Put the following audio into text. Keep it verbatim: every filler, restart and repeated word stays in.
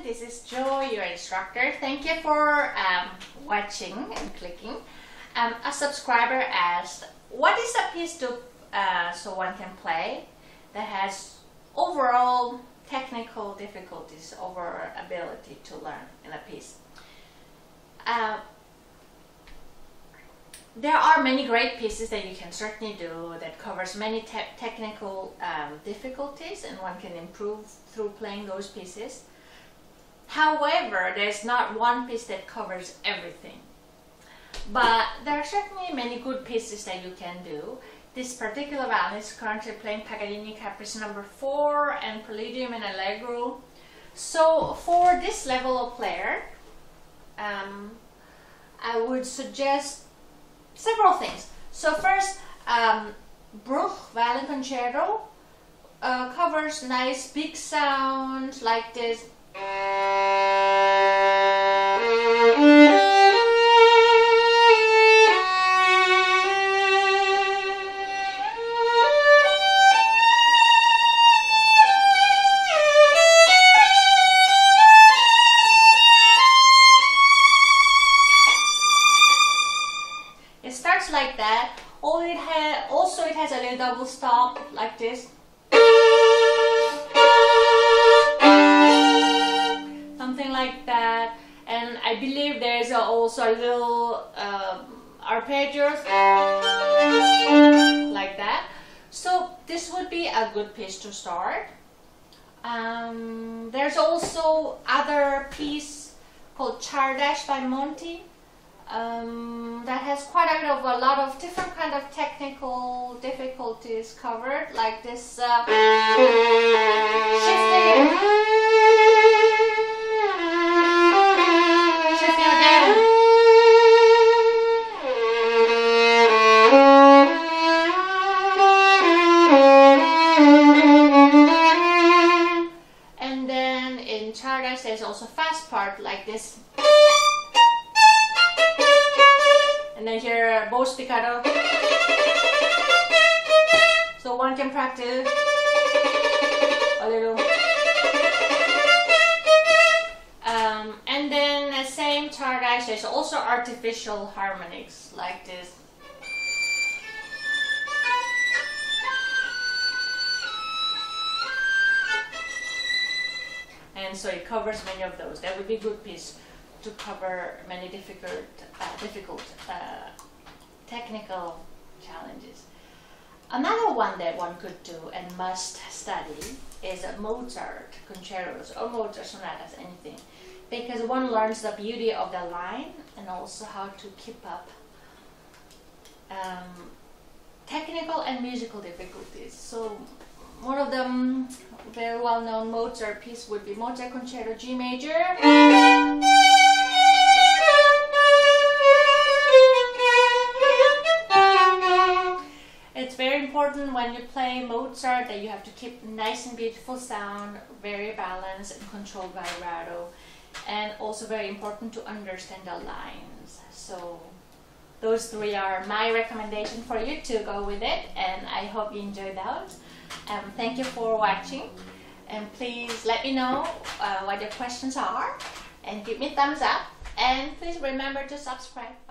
everyone, this is Jo, your instructor. Thank you for um, watching and clicking. Um, a subscriber asked, what is a piece to uh, so one can play that has overall technical difficulties over ability to learn in a piece? Uh, there are many great pieces that you can certainly do that covers many te technical um, difficulties, and one can improve through playing those pieces. However, there's not one piece that covers everything, but there are certainly many good pieces that you can do. This particular violinist is currently playing Paganini Caprice number four and Poladium and Allegro. So for this level of player, um, I would suggest several things. So first, um, Bruch Violin Concerto uh, covers nice big sounds like this. It starts like that. All it ha also it has a little double stop like this. Something like that. And I believe there's also a little um, arpeggios like that. So this would be a good piece to start. Um, there's also other piece called Csárdás by Monty. Um, that has quite a bit of a lot of different kind of technical difficulties covered, like this uh, shifting, shifting again, and then in Csárdás there's also fast part like this. And then here, bow staccato. So one can practice a little. Um, and then the same Csárdás, there's also artificial harmonics like this. And so it covers many of those. That would be a good piece to cover many difficult, uh, difficult uh, technical challenges. Another one that one could do and must study is Mozart concertos or Mozart sonatas, anything, because one learns the beauty of the line and also how to keep up um, technical and musical difficulties. So one of the very well-known Mozart piece would be Mozart Concerto G Major. Important when you play Mozart that you have to keep nice and beautiful sound, very balanced and controlled vibrato, and also very important to understand the lines. So those three are my recommendation for you to go with it, and I hope you enjoyed that. Um, thank you for watching, and please let me know uh, what your questions are and give me a thumbs up, and please remember to subscribe.